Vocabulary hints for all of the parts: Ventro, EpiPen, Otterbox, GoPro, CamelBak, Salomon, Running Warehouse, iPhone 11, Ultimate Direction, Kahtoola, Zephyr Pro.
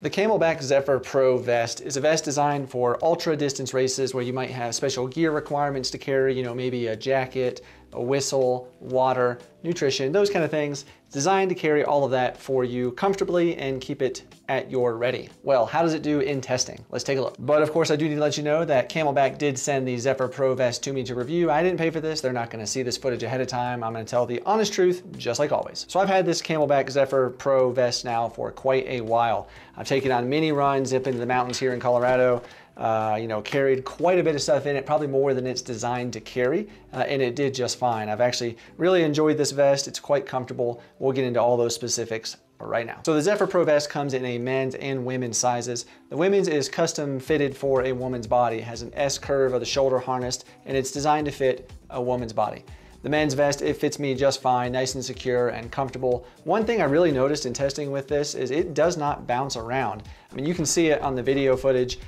The CamelBak Zephyr Pro vest is a vest designed for ultra distance races where you might have special gear requirements to carry, you know, maybe a jacket, a whistle, water, nutrition, those kind of things. It's designed to carry all of that for you comfortably and keep it at your ready. Well, how does it do in testing? Let's take a look. But of course, I do need to let you know that CamelBak did send the Zephyr Pro vest to me to review. I didn't pay for this. They're not gonna see this footage ahead of time. I'm gonna tell the honest truth, just like always. So I've had this CamelBak Zephyr Pro vest now for quite a while. I've taken on many runs up into the mountains here in Colorado. You know, carried quite a bit of stuff in it, probably more than it's designed to carry, and it did just fine. I've actually really enjoyed this vest. It's quite comfortable. We'll get into all those specifics right now. So the Zephyr Pro vest comes in a men's and women's sizes. The women's is custom fitted for a woman's body. It has an S curve of the shoulder harness, and it's designed to fit a woman's body. The men's vest, it fits me just fine, nice and secure and comfortable. One thing I really noticed in testing with this is it does not bounce around. I mean, you can see it on the video footage.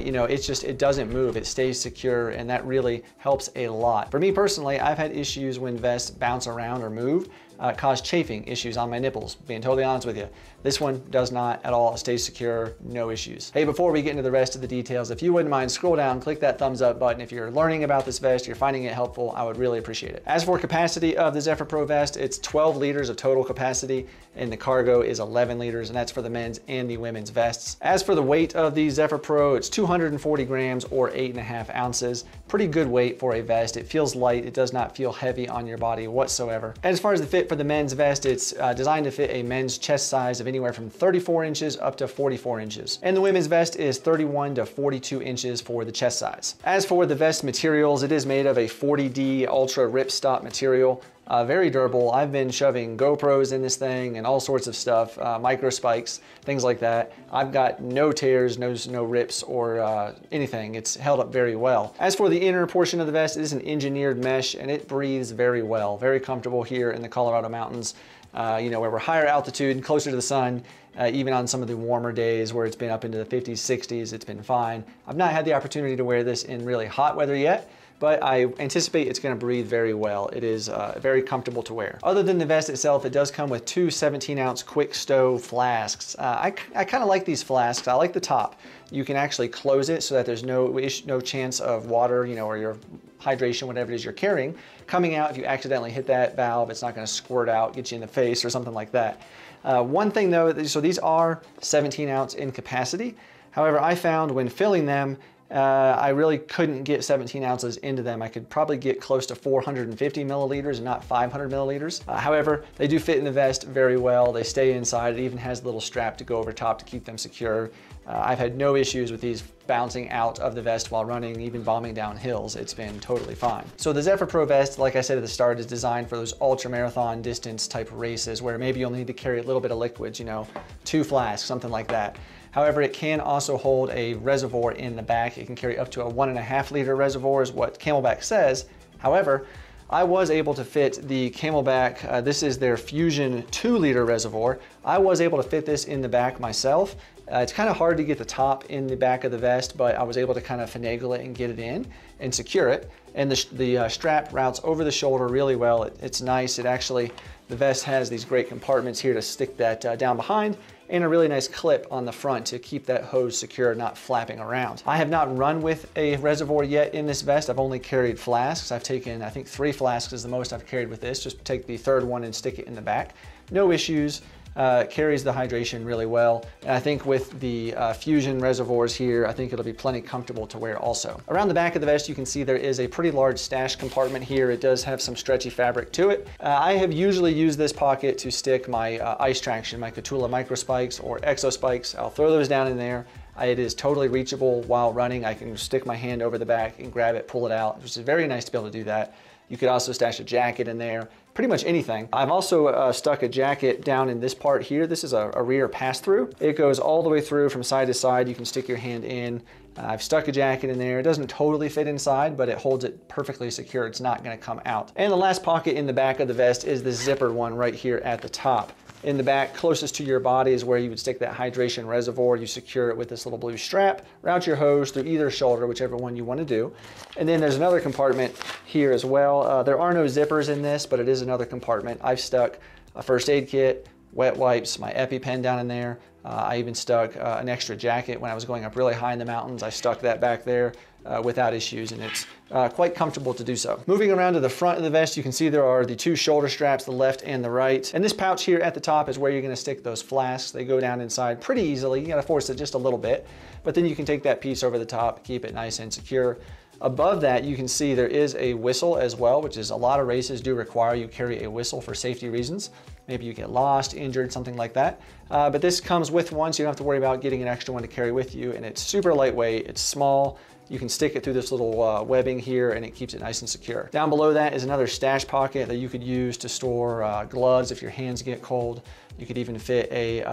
You know, it's just, it doesn't move, it stays secure, and that really helps a lot. For me personally, I've had issues when vests bounce around or move, cause chafing issues on my nipples, being totally honest with you. This one does not at all, it stays secure, no issues. Hey, before we get into the rest of the details, if you wouldn't mind, scroll down, click that thumbs up button. If you're learning about this vest, you're finding it helpful, I would really appreciate it. As for capacity of the Zephyr Pro vest, it's 12 liters of total capacity, and the cargo is 11 liters, and that's for the men's and the women's vests. As for the weight of the Zephyr Pro, it's 240 grams or 8.5 ounces. Pretty good weight for a vest. It feels light. It does not feel heavy on your body whatsoever. And as far as the fit for the men's vest, it's designed to fit a men's chest size of anywhere from 34 inches up to 44 inches. And the women's vest is 31 to 42 inches for the chest size. As for the vest materials, it is made of a 40D ultra ripstop material. Very durable. I've been shoving GoPros in this thing and all sorts of stuff, micro spikes, things like that. I've got no tears, no rips or anything. It's held up very well. As for the inner portion of the vest, it is an engineered mesh and it breathes very well. Very comfortable here in the Colorado mountains, you know, where we're higher altitude, closer to the sun. Even on some of the warmer days where it's been up into the 50s, 60s, it's been fine. I've not had the opportunity to wear this in really hot weather yet, but I anticipate it's gonna breathe very well. It is very comfortable to wear. Other than the vest itself, it does come with two 17-ounce quick stove flasks. I kinda like these flasks. I like the top. You can actually close it so that there's no chance of water, you know, or your hydration, whatever it is you're carrying, coming out. If you accidentally hit that valve, it's not gonna squirt out, get you in the face or something like that. One thing though, so these are 17-ounce in capacity. However, I found when filling them, I really couldn't get 17 ounces into them. I could probably get close to 450 milliliters and not 500 milliliters. However, they do fit in the vest very well. They stay inside. It even has a little strap to go over top to keep them secure. I've had no issues with these bouncing out of the vest while running, even bombing down hills. It's been totally fine. So the Zephyr Pro vest, like I said at the start, is designed for those ultra marathon distance type races where maybe you'll need to carry a little bit of liquids, you know, 2 flasks, something like that. However, it can also hold a reservoir in the back. It can carry up to a 1.5 liter reservoir is what CamelBak says. However, I was able to fit the CamelBak, this is their Fusion 2 liter reservoir. I was able to fit this in the back myself. It's kind of hard to get the top in the back of the vest, but I was able to kind of finagle it and get it in and secure it. And the strap routes over the shoulder really well. It's nice. It actually, the vest has these great compartments here to stick that down behind, and a really nice clip on the front to keep that hose secure, not flapping around. I have not run with a reservoir yet in this vest. I've only carried flasks. I've taken, I think 3 flasks is the most I've carried with this. Just take the third one and stick it in the back. No issues. Carries the hydration really well. And I think with the Fusion reservoirs here, I think it'll be plenty comfortable to wear also. Around the back of the vest, you can see there is a pretty large stash compartment here. It does have some stretchy fabric to it. I have usually used this pocket to stick my ice traction, my Kahtoola micro spikes or exo spikes. I'll throw those down in there. It is totally reachable while running. I can stick my hand over the back and grab it, pull it out, which is very nice to be able to do that. You could also stash a jacket in there, pretty much anything. I've also stuck a jacket down in this part here. This is a rear pass-through. It goes all the way through from side to side. You can stick your hand in. I've stuck a jacket in there. It doesn't totally fit inside, but it holds it perfectly secure. It's not gonna come out. And the last pocket in the back of the vest is this zippered one right here at the top. In the back, closest to your body is where you would stick that hydration reservoir. You secure it with this little blue strap, route your hose through either shoulder, whichever one you want to do. And then there's another compartment here as well. There are no zippers in this, but it is another compartment. I've stuck a first aid kit, wet wipes, my EpiPen down in there. I even stuck an extra jacket when I was going up really high in the mountains. I stuck that back there without issues, and it's quite comfortable to do so. Moving around to the front of the vest, you can see there are the two shoulder straps, the left and the right. And this pouch here at the top is where you're gonna stick those flasks. They go down inside pretty easily. You gotta force it just a little bit, but then you can take that piece over the top, keep it nice and secure. Above that, you can see there is a whistle as well, which is a lot of races do require you carry a whistle for safety reasons. Maybe you get lost, injured, something like that. But this comes with one, so you don't have to worry about getting an extra one to carry with you. And it's super lightweight, it's small. You can stick it through this little webbing here and it keeps it nice and secure. Down below that is another stash pocket that you could use to store gloves if your hands get cold. You could even fit a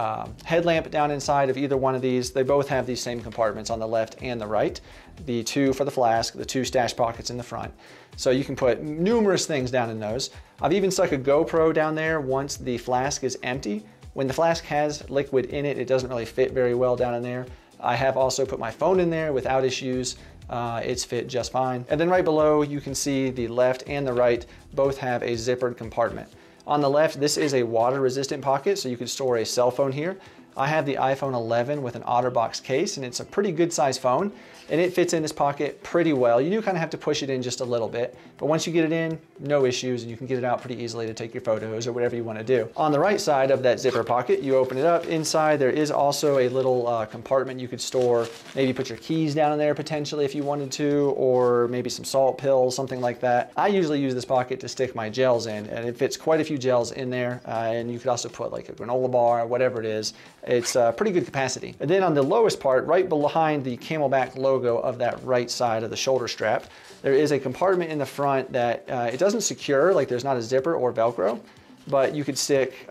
headlamp down inside of either one of these. They both have these same compartments on the left and the right. The two for the flask, the two stash pockets in the front. So you can put numerous things down in those. I've even stuck a GoPro down there once the flask is empty. When the flask has liquid in it, it doesn't really fit very well down in there. I have also put my phone in there without issues. It's fit just fine. And then right below, you can see the left and the right both have a zippered compartment. On the left, this is a water resistant pocket, so you can store a cell phone here. I have the iPhone 11 with an Otterbox case, and it's a pretty good size phone, and it fits in this pocket pretty well. You do kind of have to push it in just a little bit, but once you get it in, no issues, and you can get it out pretty easily to take your photos or whatever you want to do. On the right side of that zipper pocket, you open it up. Inside, there is also a little compartment you could store, maybe put your keys down in there potentially if you wanted to, or maybe some salt pills, something like that. I usually use this pocket to stick my gels in, and it fits quite a few gels in there, and you could also put like a granola bar, whatever it is. It's a pretty good capacity. And then on the lowest part, right behind the CamelBak logo of that right side of the shoulder strap, there is a compartment in the front that it doesn't secure, like there's not a zipper or Velcro, but you could stick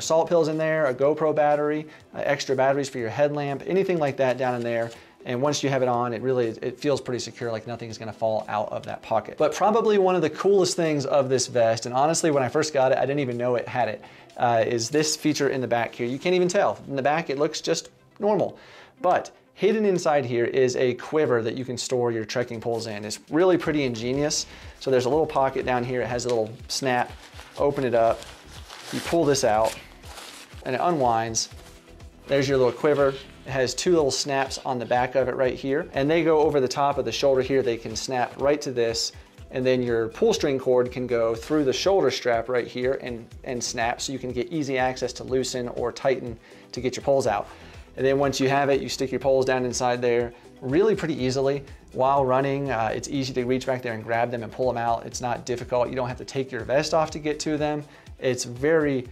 salt pills in there, a GoPro battery, extra batteries for your headlamp, anything like that down in there. And once you have it on, it feels pretty secure, like nothing's gonna fall out of that pocket. But probably one of the coolest things of this vest, and honestly, when I first got it, I didn't even know it had it, is this feature in the back here. You can't even tell. In the back, it looks just normal. But hidden inside here is a quiver that you can store your trekking poles in. It's really pretty ingenious. So there's a little pocket down here. It has a little snap. Open it up. You pull this out, and it unwinds. There's your little quiver. It has two little snaps on the back of it right here, and they go over the top of the shoulder here. They can snap right to this, and then your pull string cord can go through the shoulder strap right here and snap, so you can get easy access to loosen or tighten to get your poles out. And then once you have it, you stick your poles down inside there really pretty easily. While running, it's easy to reach back there and grab them and pull them out. It's not difficult. You don't have to take your vest off to get to them. It's very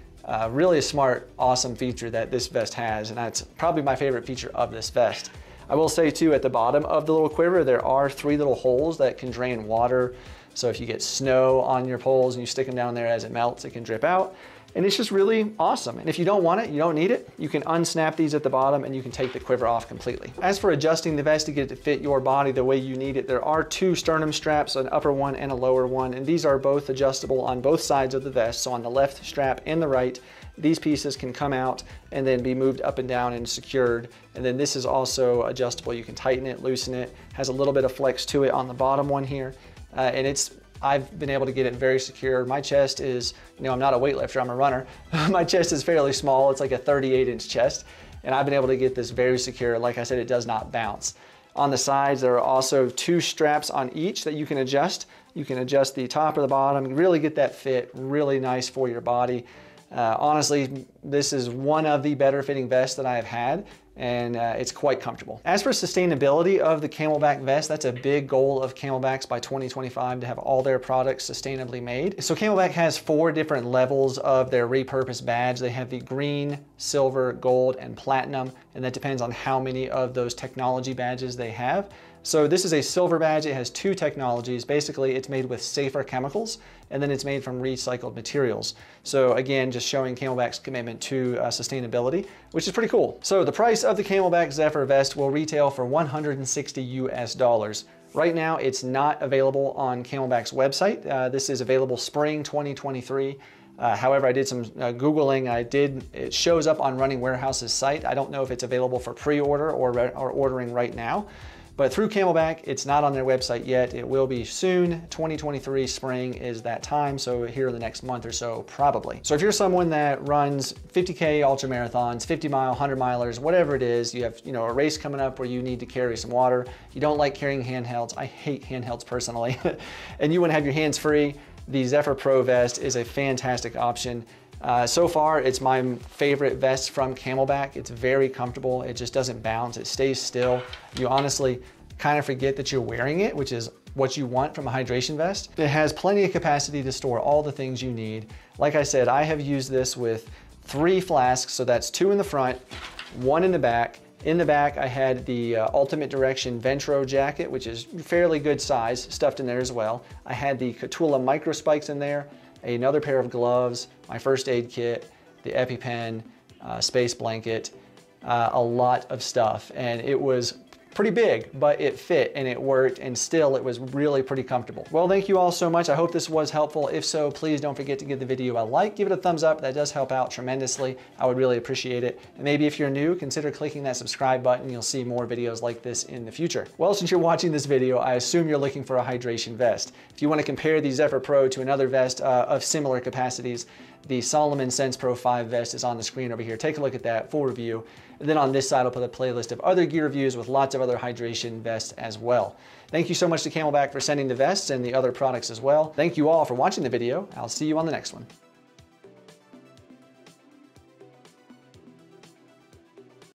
really a smart, awesome feature that this vest has, and that's probably my favorite feature of this vest. I will say too, at the bottom of the little quiver, there are three little holes that can drain water. So if you get snow on your poles and you stick them down there, as it melts, it can drip out. And it's just really awesome. And if you don't want it, you don't need it, you can unsnap these at the bottom and you can take the quiver off completely. As for adjusting the vest to get it to fit your body the way you need it, there are two sternum straps, an upper one and a lower one. And these are both adjustable on both sides of the vest. So on the left strap and the right, these pieces can come out and then be moved up and down and secured. And then this is also adjustable. You can tighten it, loosen it, has a little bit of flex to it on the bottom one here. And I've been able to get it very secure. My chest is, I'm not a weightlifter, I'm a runner. My chest is fairly small. It's like a 38-inch chest. And I've been able to get this very secure. Like I said, it does not bounce. On the sides, there are also two straps on each that you can adjust. You can adjust the top or the bottom, really get that fit really nice for your body. Honestly, this is one of the better fitting vests that I have had, and it's quite comfortable. As for sustainability of the CamelBak vest, that's a big goal of CamelBak's by 2025 to have all their products sustainably made. So CamelBak has four different levels of their repurposed badge. They have the green, silver, gold, and platinum, and that depends on how many of those technology badges they have. So this is a silver badge. It has two technologies. Basically, it's made with safer chemicals, and then it's made from recycled materials. So again, just showing CamelBak's commitment to sustainability, which is pretty cool. So the price of the CamelBak Zephyr vest will retail for $160 US. Right now, it's not available on CamelBak's website. This is available spring 2023. However, I did some Googling. It shows up on Running Warehouse's site. I don't know if it's available for pre-order or ordering right now. But through CamelBak, it's not on their website yet. It will be soon. 2023 spring is that time, so here in the next month or so, probably. So if you're someone that runs 50K ultra marathons, 50-mile, 100-milers, whatever it is, you have a race coming up where you need to carry some water, you don't like carrying handhelds, I hate handhelds personally, and you wanna have your hands free, the Zephyr Pro vest is a fantastic option. So far, it's my favorite vest from CamelBak. It's very comfortable. It just doesn't bounce. It stays still. You honestly kind of forget that you're wearing it, which is what you want from a hydration vest. It has plenty of capacity to store all the things you need. Like I said, I have used this with 3 flasks. So that's 2 in the front, 1 in the back. In the back, I had the Ultimate Direction Ventro jacket, which is fairly good size, stuffed in there as well. I had the Kahtoola micro spikes in there, another pair of gloves, my first aid kit, the EpiPen, space blanket, a lot of stuff. And it was pretty big, but it fit and it worked, and still it was really pretty comfortable. Well, thank you all so much. I hope this was helpful. If so, please don't forget to give the video a like, give it a thumbs up. That does help out tremendously. I would really appreciate it. And maybe if you're new, consider clicking that subscribe button. You'll see more videos like this in the future. Well, since you're watching this video, I assume you're looking for a hydration vest. If you want to compare the Zephyr Pro to another vest of similar capacities, the Salomon Sense Pro 5 vest is on the screen over here. Take a look at that, full review. And then on this side, I'll put a playlist of other gear reviews with lots of other hydration vests as well. Thank you so much to CamelBak for sending the vests and the other products as well. Thank you all for watching the video. I'll see you on the next one.